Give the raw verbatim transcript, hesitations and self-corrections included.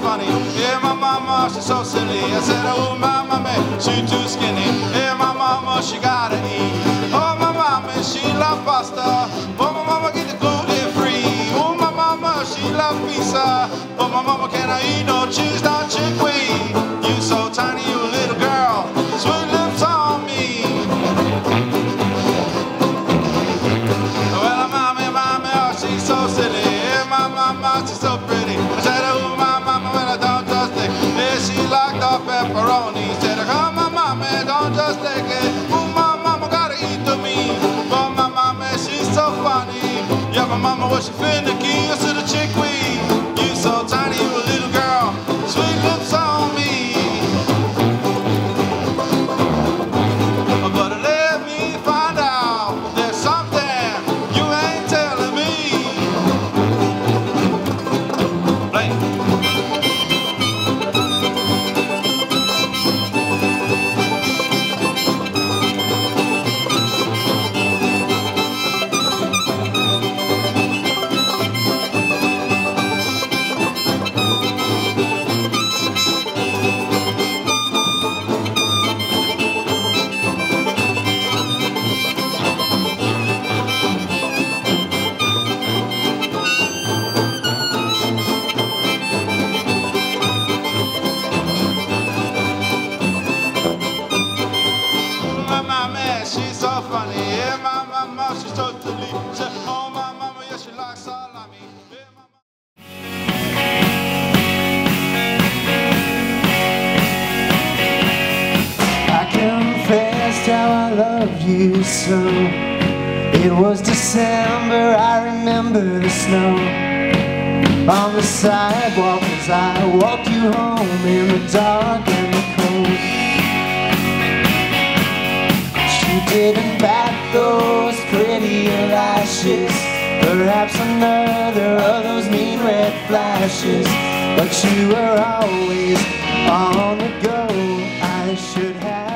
funny. Yeah, my mama, she's so silly. I said, oh, my mama, she's too skinny. Yeah, my mama, she gotta eat. Oh, my mama, she love pasta. Oh, my mama, get the gluten free. Oh, my mama, she love pizza. Oh, my mama, can I eat no cheese, no chickpea? You so tiny, you little girl. Sweet lips on me. Well, my mama, mama, oh, she's so silly. Yeah, my mama, she's so pretty. I said, oh, my mama, well, I don't just think. Yeah, she locked off pepperoni. Said, oh, my mama, don't just take it. Oh, my mama, gotta eat to me. Oh, my mama, she's so funny. Yeah, my mama, well, she finicky. I said, the chickweed. You so tiny, you a little girl. Sweet lips on me. But let me find out. There's something you ain't telling me. Hey. She's so funny, yeah, my mama, she's totally, she, oh my mama, yeah, she likes salami. I confessed how I loved you so. It was December, I remember the snow on the sidewalk as I walked you home in the dark and the cold. Didn't bat those pretty lashes, perhaps another of those mean red flashes, but you were always on the go. I should have